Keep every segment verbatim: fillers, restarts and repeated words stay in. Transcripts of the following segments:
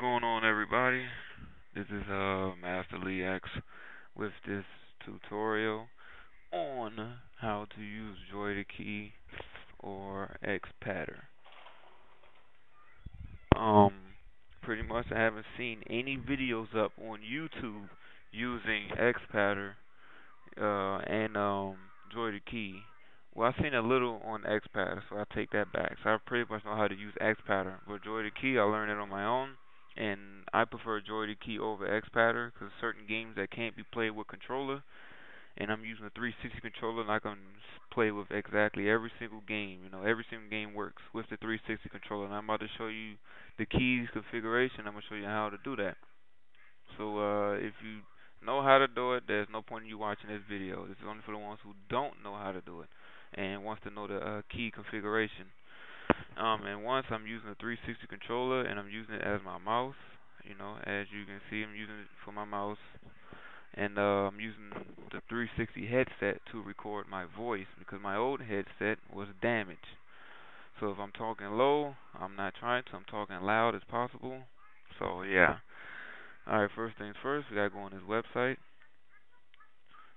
going on, everybody? This is uh, MasterLeex with this tutorial on how to use JoytoKey or X Padder. Um, pretty much I haven't seen any videos up on YouTube using X Padder uh, and um, JoytoKey. Well, I've seen a little on X Padder, so I take that back. So I pretty much know how to use X Padder, but JoytoKey, I learned it on my own, and I prefer JoytoKey over X Padder because certain games that can't be played with controller, and I'm using a three sixty controller, and I can play with exactly every single game. You know, every single game works with the three sixty controller, and I'm about to show you the keys configuration. I'm gonna show you how to do that. So uh, if you know how to do it, there's no point in you watching this video. This is only for the ones who don't know how to do it and wants to know the uh, key configuration. Um, and once I'm using a three sixty controller and I'm using it as my mouse, you know, as you can see, I'm using it for my mouse, and uh, I'm using the three sixty headset to record my voice because my old headset was damaged. So if I'm talking low, I'm not trying to, I'm talking loud as possible. So yeah. Alright, first things first, we gotta go on this website.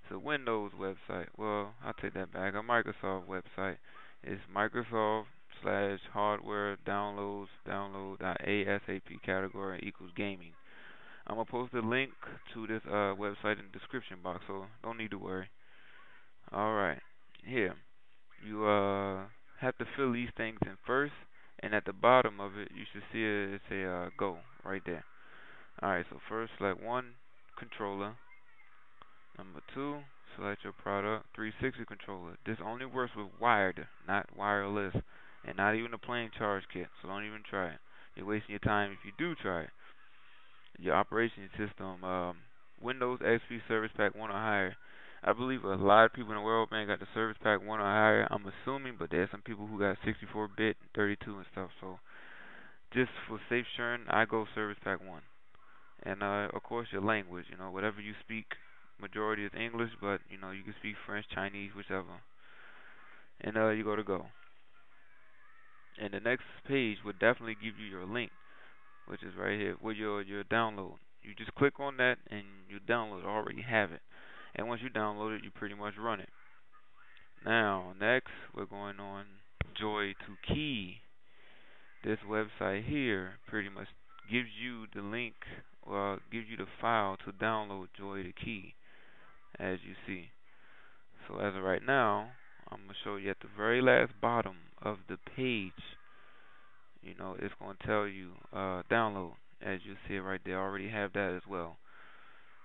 It's a Windows website. Well, I'll take that back. A Microsoft website. It's Microsoft slash hardware downloads download dot ASAP category equals gaming. I'm gonna post a link to this uh, website in the description box, so don't need to worry. Alright, here you uh have to fill these things in first, and at the bottom of it you should see it say uh, go right there. Alright, so first select one controller. Number two, select your product three sixty controller. This only works with wired, not wireless, and not even a plain charge kit, so don't even try it. You're wasting your time if you do try it. Your operating system, um, Windows X P Service Pack one or higher. I believe a lot of people in the world, man, got the Service Pack one or higher, I'm assuming, but there's some people who got sixty-four bit, thirty-two and stuff, so just for safe sure, I go Service Pack one. And, uh, of course, your language, you know, whatever you speak. Majority is English, but you know you can speak French, Chinese, whichever. And uh, you go to go. And the next page will definitely give you your link, which is right here with your your download. You just click on that and you download. Already have it. And once you download it, you pretty much run it. Now next we're going on JoytoKey. This website here pretty much gives you the link, or uh, gives you the file to download JoytoKey. As you see, so as of right now, I'm gonna show you at the very last bottom of the page. You know, it's gonna tell you uh, download. As you see it right there, I already have that as well.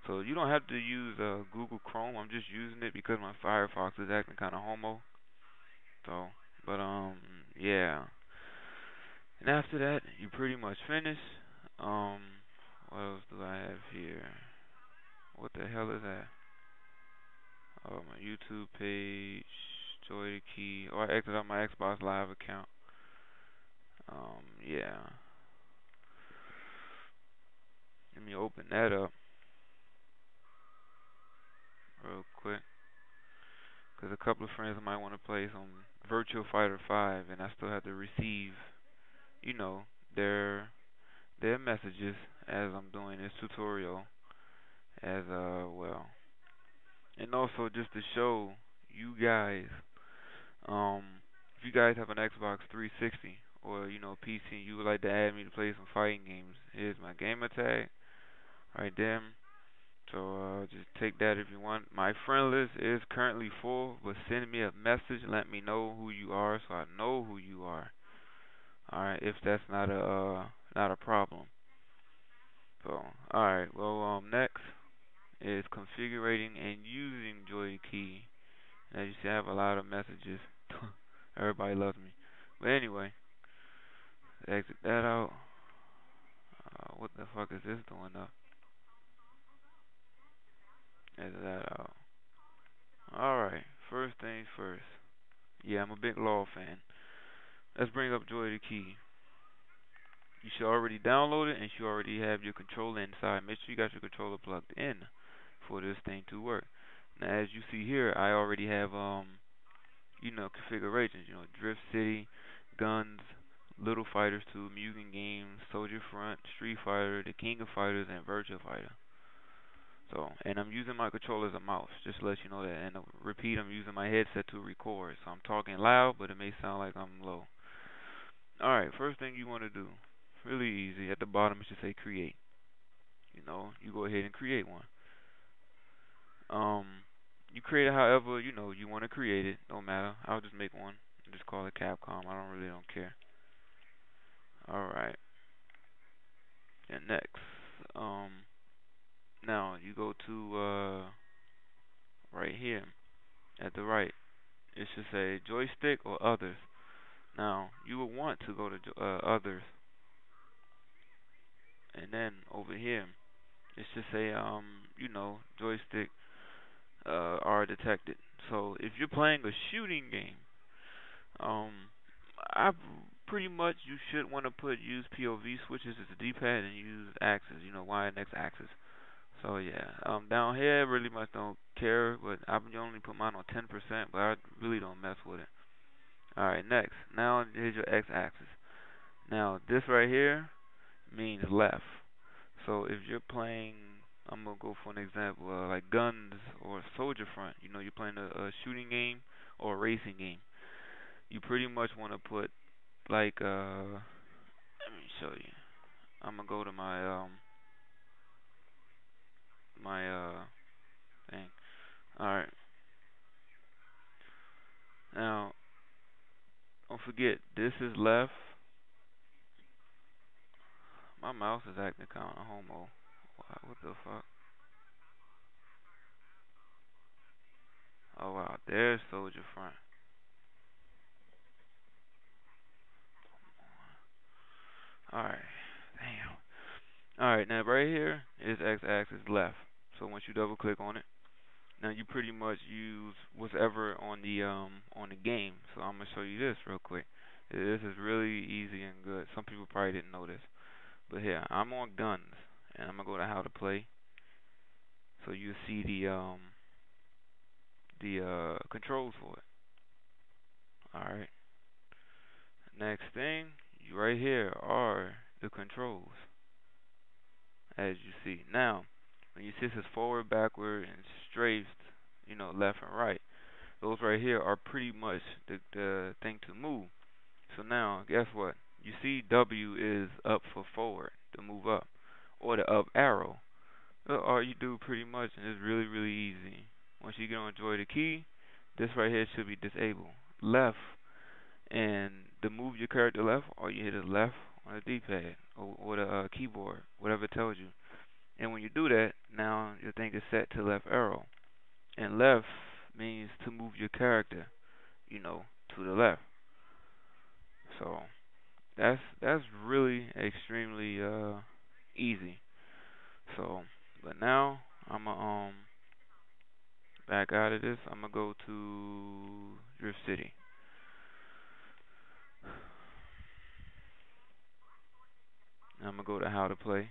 So you don't have to use uh, Google Chrome. I'm just using it because my Firefox is acting kind of homo. So, but um, yeah. And after that, you pretty much finish. Um, what else do I have here? What the hell is that? Oh, my YouTube page, JoytoKey. Oh, I exited out my Xbox Live account. Um, yeah. Let me open that up real quick, because a couple of friends might want to play some Virtua Fighter Five, and I still have to receive, you know, their their messages as I'm doing this tutorial. As uh, well. And also, just to show you guys, um, if you guys have an Xbox three sixty or, you know, P C, and you would like to add me to play some fighting games, here's my gamer tag right there. So uh, just take that if you want. My friend list is currently full, but send me a message and let me know who you are, so I know who you are. All right, if that's not a uh, not a problem. So all right, well um, next is configuring and using JoytoKey. As you see, I have a lot of messages. Everybody loves me. But anyway, exit that out. Uh, what the fuck is this doing up? Exit that out. Alright, first things first. Yeah, I'm a big LOL fan. Let's bring up JoytoKey. You should already download it and you already have your controller inside. Make sure you got your controller plugged in for this thing to work. Now, as you see here, I already have um, you know, configurations. You know, Drift City, guns, Little Fighters two, Mugen Games, Soldier Front, Street Fighter, The King of Fighters, and Virtua Fighter. So, and I'm using my controller as a mouse, just to let you know that. And I'll repeat, I'm using my headset to record, so I'm talking loud, but it may sound like I'm low. Alright, first thing you want to do, really easy, at the bottom it should say create. You know, you go ahead and create one. Um, you create it however, you know, you want to create it, don't matter. I'll just make one, just call it Capcom, I don't really don't care. Alright. And next, um, now you go to uh, right here at the right, it should say joystick or others. Now you will want to go to uh, others, and then over here it should say um you know joystick uh, are detected. So if you're playing a shooting game, um I pretty much you should want to put use P O V switches as a D-pad and use axis, you know, Y and X axis. So yeah, um, down here I really much don't care, but I only put mine on ten percent, but I really don't mess with it. Alright, next, now here's your X-axis. Now this right here means left. So if you're playing, I'm going to go for an example, uh, like Guns or Soldier Front, you know, you're playing a, a shooting game or a racing game. You pretty much want to put, like, uh, let me show you. I'm going to go to my, um, my uh thing. Alright. Now don't forget this is left. My mouse is acting kind of homo. What the fuck? Oh wow, there's Soldier Front. Alright. Damn. Alright, now right here is X axis left. So once you double click on it, now you pretty much use whatever on the um on the game. So I'm gonna show you this real quick. This is really easy and good. Some people probably didn't know this, but here I'm on guns, and I'm gonna go to how to play. So you see the um the uh controls for it. All right. Next thing, you right here are the controls, as you see now. When you see this is forward, backward, and strafed, you know, left and right. Those right here are pretty much the, the thing to move. So now, guess what? You see W is up for forward, to move up, or the up arrow. That's all you do pretty much, and it's really, really easy. Once you get on JoytoKey, this right here should be disabled. Left, and to move your character left, all you hit is left on the D-pad, or, or the uh, keyboard, whatever it tells you. And when you do that, now your thing is set to left arrow. And left means to move your character, you know, to the left. So that's that's really extremely uh easy. So but now I'm gonna um back out of this, I'm gonna go to Drift City. I'm gonna go to how to play.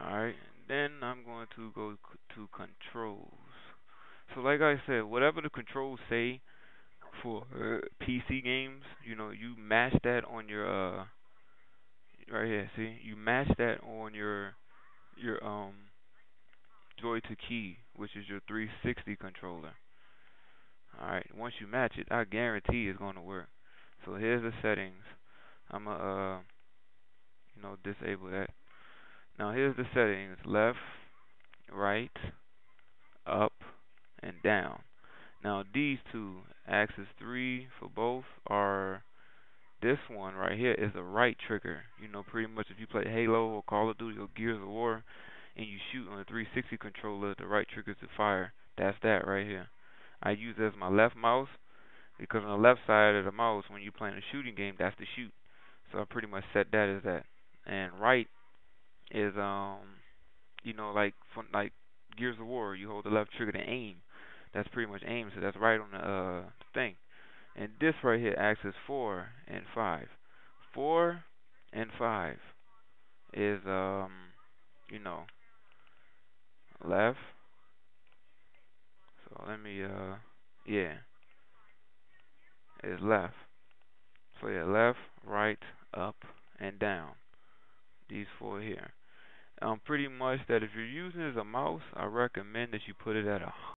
Alright, then I'm going to go to controls. So like I said, whatever the controls say for uh, P C games, you know, you match that on your uh right here, see? You match that on your your um JoytoKey, which is your three sixty controller. Alright, once you match it, I guarantee it's gonna work. So here's the settings. I'm gonna uh you know disable that. Now here's the settings, left, right, up, and down. Now these two, axis three for both are, this one right here is a right trigger. You know, pretty much if you play Halo or Call of Duty or Gears of War and you shoot on a three sixty controller, the right trigger is to fire. That's that right here. I use it as my left mouse because on the left side of the mouse when you're playing a shooting game, that's the shoot. So I pretty much set that as that. And right is um you know like from like Gears of War, you hold the left trigger to aim. That's pretty much aim, so that's right on the uh thing. And this right here, axis four and five. Four and five is um you know left let me, uh, yeah, it's left. So yeah, left, right, up, and down. These four here. Um, pretty much that if you're using it as a mouse, I recommend that you put it at a